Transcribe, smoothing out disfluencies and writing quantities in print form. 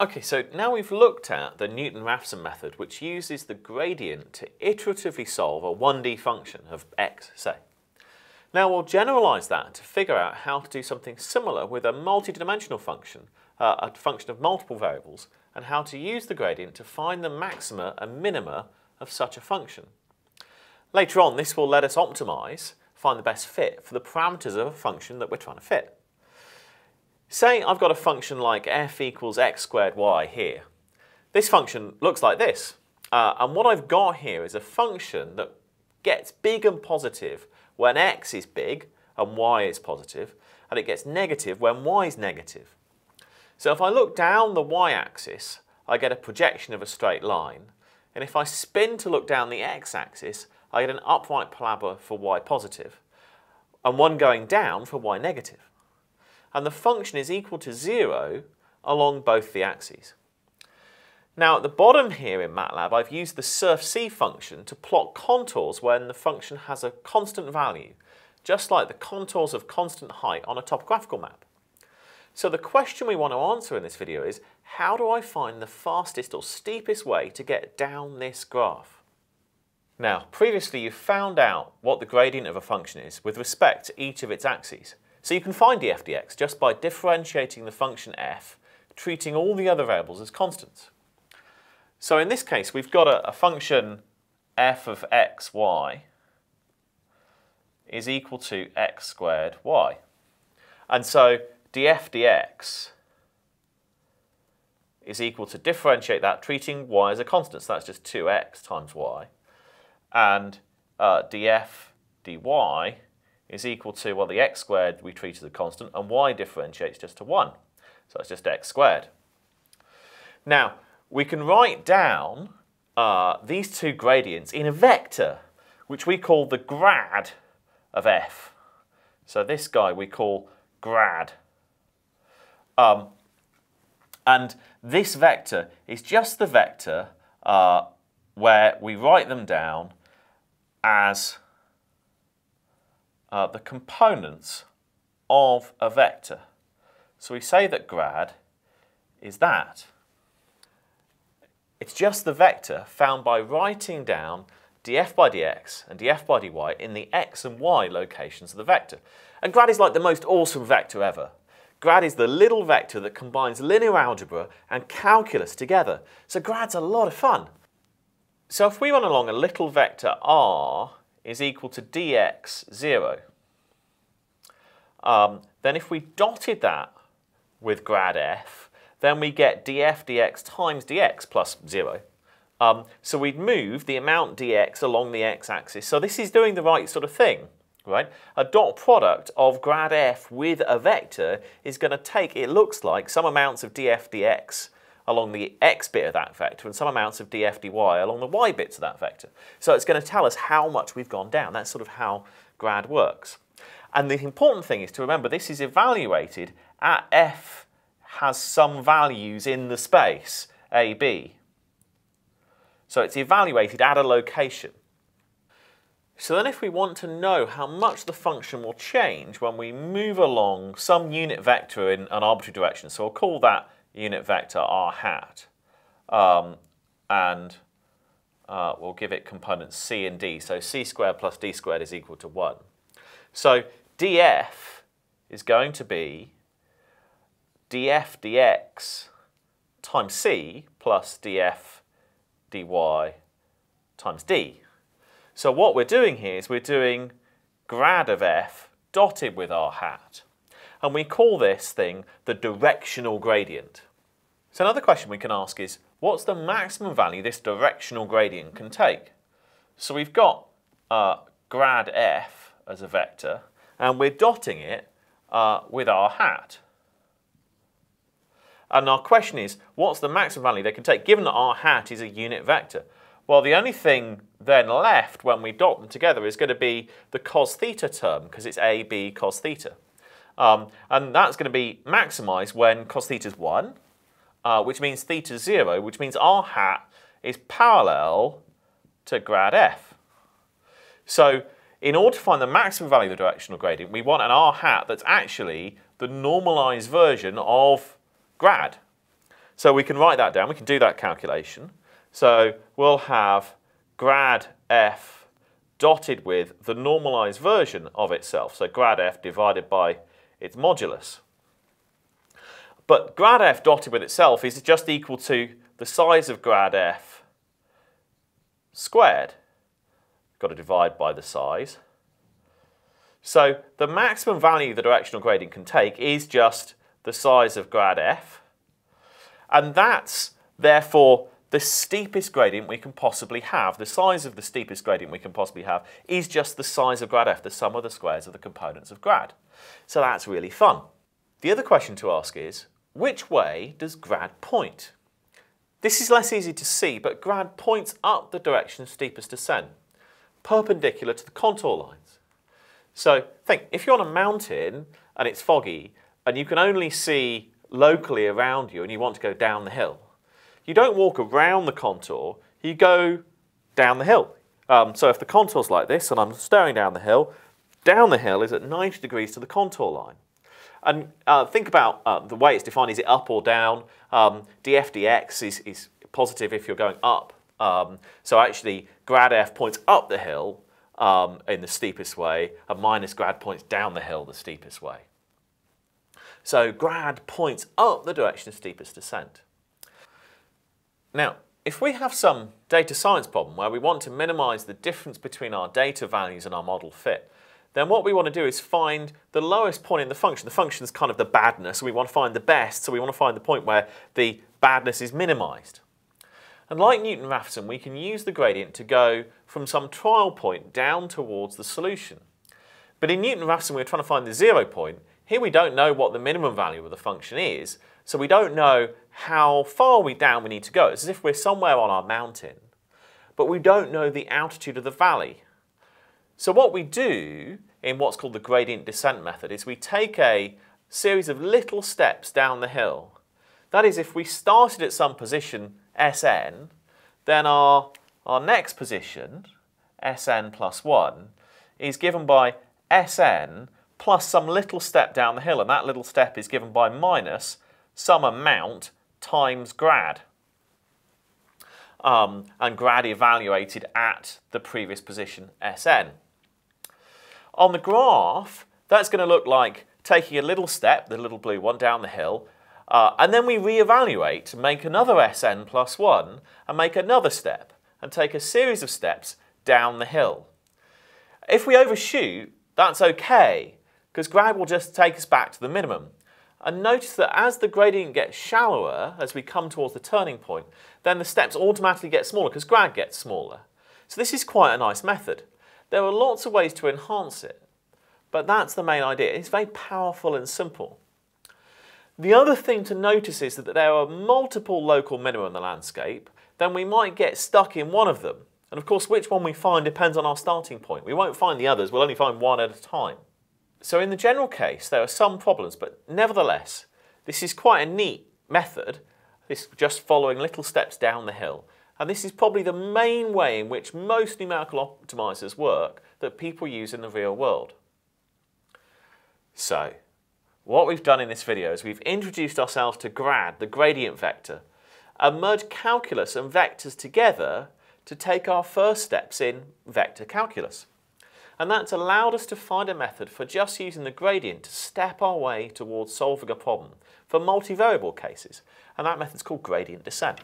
Okay, so now we've looked at the Newton-Raphson method, which uses the gradient to iteratively solve a 1D function of x, say. Now we'll generalize that to figure out how to do something similar with a multidimensional function, a function of multiple variables, and how to use the gradient to find the maxima and minima of such a function. Later on, this will let us optimize, find the best fit for the parameters of a function that we're trying to fit. Say I've got a function like f equals x squared y here. This function looks like this. And what I've got here is a function that gets big and positive when x is big and y is positive, and it gets negative when y is negative. So if I look down the y-axis, I get a projection of a straight line. And if I spin to look down the x-axis, I get an upright parabola for y positive, and one going down for y negative. And the function is equal to 0 along both the axes. Now at the bottom here in MATLAB, I've used the surfc function to plot contours when the function has a constant value, just like the contours of constant height on a topographical map. So the question we want to answer in this video is, how do I find the fastest or steepest way to get down this graph? Now, previously you found out what the gradient of a function is with respect to each of its axes. So you can find df dx just by differentiating the function f, treating all the other variables as constants. So in this case, we've got a function f of x, y is equal to x squared y. And so df dx is equal to differentiate that, treating y as a constant. So that's just 2x times y. And df dy is equal to, well, the x squared we treat as a constant, and y differentiates just to 1. So it's just x squared. Now, we can write down these two gradients in a vector, which we call the grad of f. So this guy we call grad. And this vector is just the vector where we write them down as the components of a vector. So we say that grad is that. It's just the vector found by writing down df by dx and df by dy in the x and y locations of the vector. And grad is like the most awesome vector ever. Grad is the little vector that combines linear algebra and calculus together. So grad's a lot of fun. So if we run along a little vector r is equal to dx0. Then if we dotted that with grad f, then we get df dx times dx plus 0. So we'd move the amount dx along the x-axis. So this is doing the right sort of thing, right? A dot product of grad f with a vector is going to take, it looks like, some amounts of df dx along the x bit of that vector and some amounts of df dy along the y bits of that vector. So it's going to tell us how much we've gone down. That's sort of how grad works. And the important thing is to remember this is evaluated at f has some values in the space a, b. So it's evaluated at a location. So then if we want to know how much the function will change when we move along some unit vector in an arbitrary direction, so I'll call that unit vector r hat, and we'll give it components c and d, so c squared plus d squared is equal to 1. So df is going to be df dx times c plus df dy times d. So what we're doing here is we're doing grad of f dotted with r hat. And we call this thing the directional gradient. So another question we can ask is, what's the maximum value this directional gradient can take? So we've got grad f as a vector, and we're dotting it with r hat. And our question is, what's the maximum value they can take, given that r hat is a unit vector? Well, the only thing then left when we dot them together is going to be the cos theta term, because it's a, b, cos theta. And that's going to be maximized when cos theta is 1, which means theta is 0, which means r hat is parallel to grad f. So in order to find the maximum value of the directional gradient, we want an r hat that's actually the normalized version of grad. So we can write that down, we can do that calculation. So we'll have grad f dotted with the normalized version of itself, so grad f divided by its modulus. But grad f dotted with itself is just equal to the size of grad f squared. Got to divide by the size. So the maximum value the directional gradient can take is just the size of grad f, and that's therefore the steepest gradient we can possibly have. The size of the steepest gradient we can possibly have is just the size of grad f, the sum of the squares of the components of grad. So that's really fun. The other question to ask is, which way does grad point? This is less easy to see, but grad points up the direction of steepest descent, perpendicular to the contour lines. So think, if you're on a mountain and it's foggy and you can only see locally around you and you want to go down the hill, you don't walk around the contour, you go down the hill. So if the contour's like this and I'm staring down the hill is at 90 degrees to the contour line. And think about the way it's defined, is it up or down? df dx is positive if you're going up. So actually grad f points up the hill in the steepest way, and minus grad points down the hill the steepest way. So grad points up the direction of steepest descent. Now, if we have some data science problem where we want to minimize the difference between our data values and our model fit, then what we want to do is find the lowest point in the function. The function's kind of the badness, so we want to find the best, so we want to find the point where the badness is minimized. And like Newton-Raphson, we can use the gradient to go from some trial point down towards the solution. But in Newton-Raphson, we're trying to find the 0 point. Here we don't know what the minimum value of the function is, so we don't know how far down we need to go. It's as if we're somewhere on our mountain, but we don't know the altitude of the valley. So what we do in what's called the gradient descent method is we take a series of little steps down the hill. That is, if we started at some position Sn, then our next position, Sn plus 1, is given by Sn plus some little step down the hill, and that little step is given by minus some amount times grad. And grad evaluated at the previous position Sn. On the graph, that's going to look like taking a little step, the little blue one, down the hill, and then we reevaluate, make another Sn plus 1, and make another step, and take a series of steps down the hill. If we overshoot, that's okay, because grad will just take us back to the minimum. And notice that as the gradient gets shallower, as we come towards the turning point, then the steps automatically get smaller because grad gets smaller. So this is quite a nice method. There are lots of ways to enhance it, but that's the main idea. It's very powerful and simple. The other thing to notice is that there are multiple local minima in the landscape, then we might get stuck in one of them. And of course, which one we find depends on our starting point. We won't find the others, we'll only find one at a time. So in the general case, there are some problems, but nevertheless, this is quite a neat method, this just following little steps down the hill. And this is probably the main way in which most numerical optimizers work that people use in the real world. So, what we've done in this video is we've introduced ourselves to grad, the gradient vector, and merged calculus and vectors together to take our first steps in vector calculus. And that's allowed us to find a method for just using the gradient to step our way towards solving a problem for multivariable cases. And that method's called gradient descent.